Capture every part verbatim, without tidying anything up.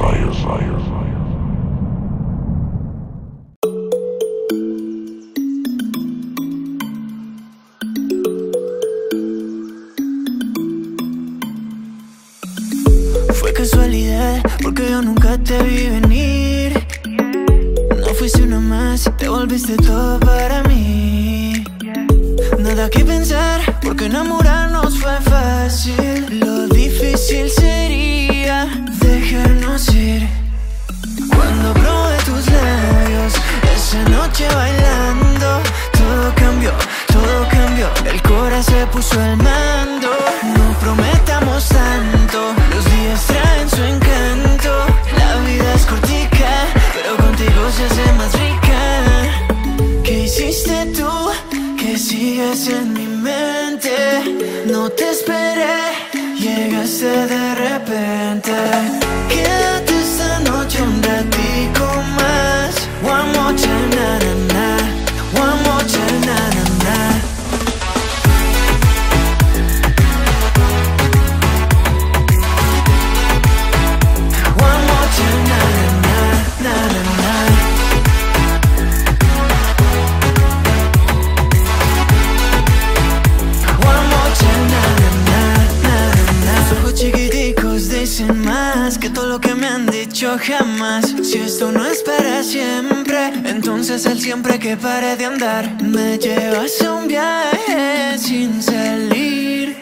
fire, fire, fire. Fue casualidad, porque yo nunca te vi venir. No fuiste una más, te volviste todo para mí. Nada que pensar, porque enamorarnos fue fácil. Lo difícil sería dejarnos ir. Cuando probé tus labios, esa noche bailando, todo cambió, todo cambió. El corazón se puso al mando. No prometamos tanto, los días traen su encanto. La vida es cortica, pero contigo se hace más rica. ¿Qué hiciste tú? Que sigues en mi mente. No te esperé, llegaste de repente. Quédate esta noche un ratico más. One more time, na na na. One more time, na na na. One more time, na na na, na na na. One more time, na na na, na na na. Los ojos chiquiticos dicen más que todo lo que me han dicho jamás. Si esto no es para siempre, entonces el siempre que pare de andar. Me llevas a un viaje sin salir.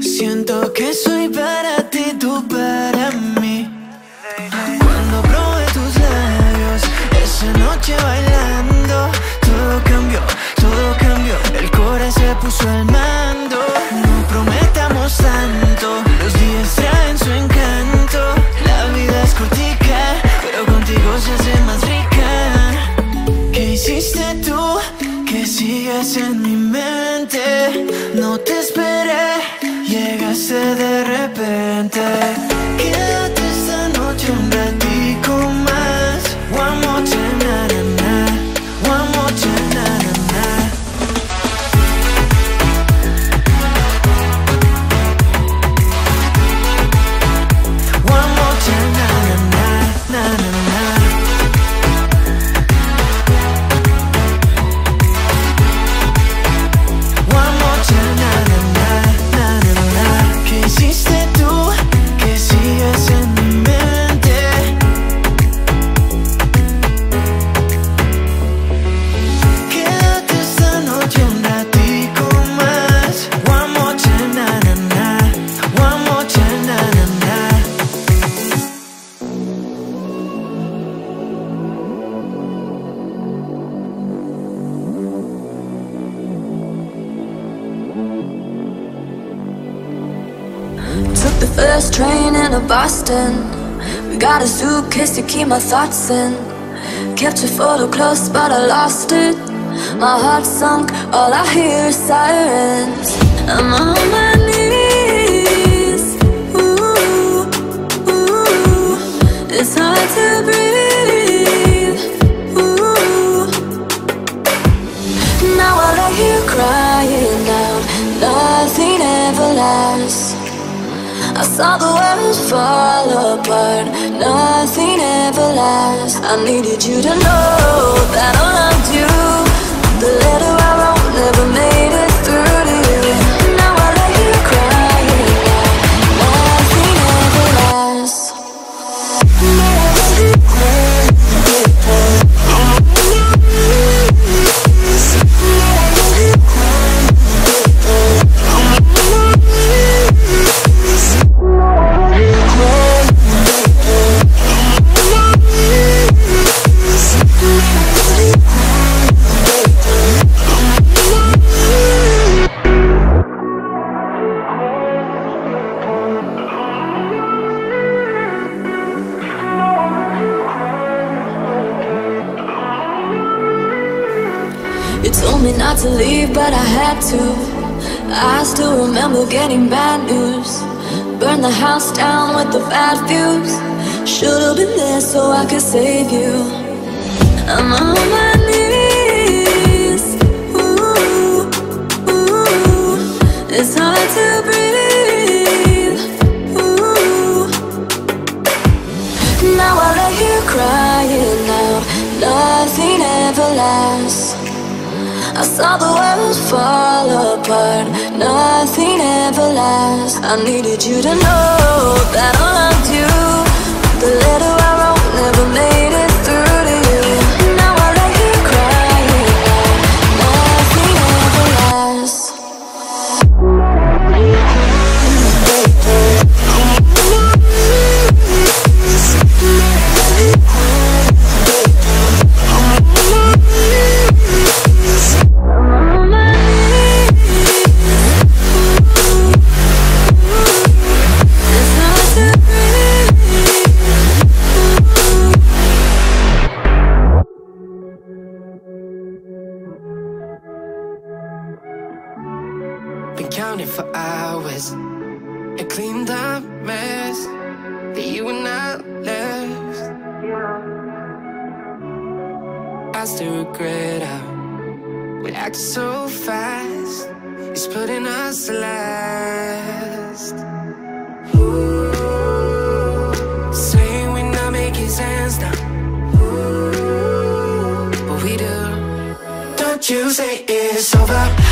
Siento que soy para ti, tú para mí. Cuando probé tus labios, esa noche bailando, todo cambió, todo cambió. El corazón se puso al mando. No prometamos tanto, los días traen su encanto. La vida es cortica, pero contigo se hace más rica. ¿Qué hiciste tú? Que sigues en mi mente. No te esperé, llegaste de repente. Quédate esta noche un ratico más. One more time, na na na. One more time, na na na. One more time, na na na, na na na. One more time, na na na, na na na. ¿Qué hiciste tú? Que sigues en mi mente. Quédate esta noche un ratico más. One more time, na na na. One more time, na na na. Took the first train into Boston. We got a suitcase to keep my thoughts in. Kept your photo close, but I lost it. My heart sunk, all I hear is sirens. I'm on my knees. Ooh, ooh. It's hard to breathe. Ooh. Now all I hear crying out. Nothing ever lasts. I saw the world fall apart. Nothing ever lasts. I needed you to know that I loved you. The letter I wrote never made it through to you. Now I lay here crying out. Nothing ever lasts. To leave, but I had to. I still remember getting bad news. Burned the house down with the bad views. Should've been there so I could save you. I'm on my knees. Ooh, ooh. It's hard to breathe. Ooh. all of you crying out, nothing ever lasts. I saw the world fall apart, nothing ever lasts. I needed you to know that I loved you. The letter I wrote never made it through to you. Now I lay here crying out, nothing ever lasts. You say it's over.